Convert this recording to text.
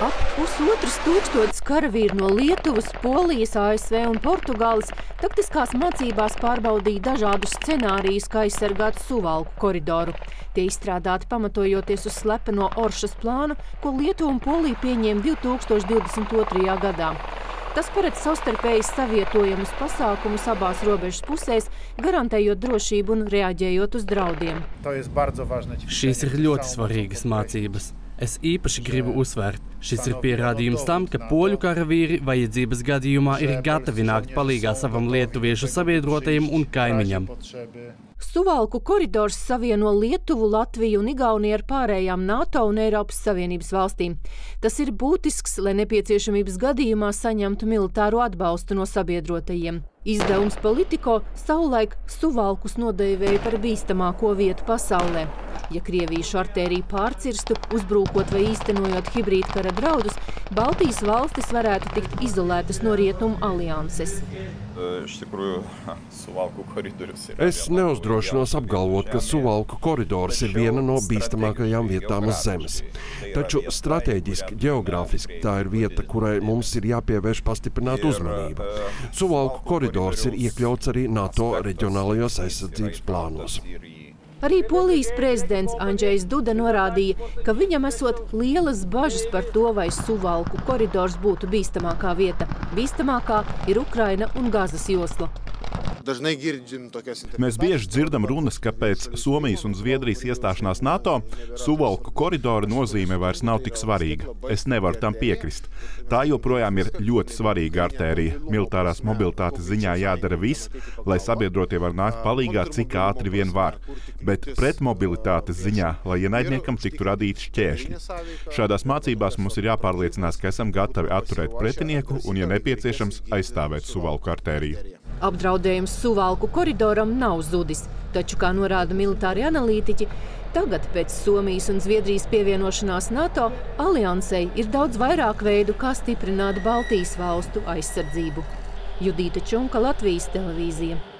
Ap 1,5 tūkstotis karavīri no Lietuvas, Polijas, ASV un Portugāles taktiskās mācībās pārbaudīja dažādus scenārijus, kā aizsargāt Suvalku koridoru. Tie izstrādāti pamatojoties uz slepeno Oršas plānu, ko Lietuva un Polija pieņēma 2022. gadā. Tas paredz savstarpēji savietojamus pasākumus abās robežas pusēs, garantējot drošību un reaģējot uz draudiem. Šīs ir ļoti svarīgas mācības. Es īpaši gribu uzsvērt, šis ir pierādījums tam, ka poļu karavīri vajadzības gadījumā ir gatavi nākt palīgā savam lietuviešu sabiedrotajam un kaimiņam. Suvalku koridors savieno Lietuvu, Latviju un Igauniju ar pārējām NATO un Eiropas Savienības valstīm. Tas ir būtisks, lai nepieciešamības gadījumā saņemtu militāru atbalstu no sabiedrotajiem. Izdevums Politico savulaik Suvalkus nodēvēja par bīstamāko vietu pasaulē. Ja Krievijas artēriju pārcirstu, uzbrūkot vai īstenojot hibrīdkara draudus, Baltijas valstis varētu tikt izolētas no rietumu alianses. Es neuzdrošinos apgalvot, ka Suvalku koridors ir viena no bīstamākajām vietām uz zemes. Taču strateģiski, ģeogrāfiski tā ir vieta, kurai mums ir jāpievērš pastiprināt uzmanību. Suvalku koridors ir iekļauts arī NATO reģionālajos aizsardzības plānos. Arī Polijas prezidents Andžejs Duda norādīja, ka viņam esot lielas bažas par to, vai Suvalku koridors būtu bīstamākā vieta. Bīstamākā ir Ukraina un Gazas josla. Mēs bieži dzirdam runas, ka pēc Somijas un Zviedrijas iestāšanās NATO Suvalku koridora nozīme vairs nav tik svarīga. Es nevaru tam piekrist. Tā joprojām ir ļoti svarīga artērija. Militārās mobilitātes ziņā jādara viss, lai sabiedrotie var nākt palīgā cik ātri vien var, bet pretmobilitātes ziņā, lai ienaidniekam tiktu radīti šķēršļi. Šādās mācībās mums ir jāpārliecinās, ka esam gatavi atturēt pretinieku un, ja nepieciešams, aizstāvēt Suvalku artēriju. Apdraudējums Suvalku koridoram nav zudis, taču, kā norāda militāri analītiķi, tagad pēc Somijas un Zviedrijas pievienošanās NATO aliansei ir daudz vairāk veidu, kā stiprināt Baltijas valstu aizsardzību. Judita Čunka, Latvijas televīzija.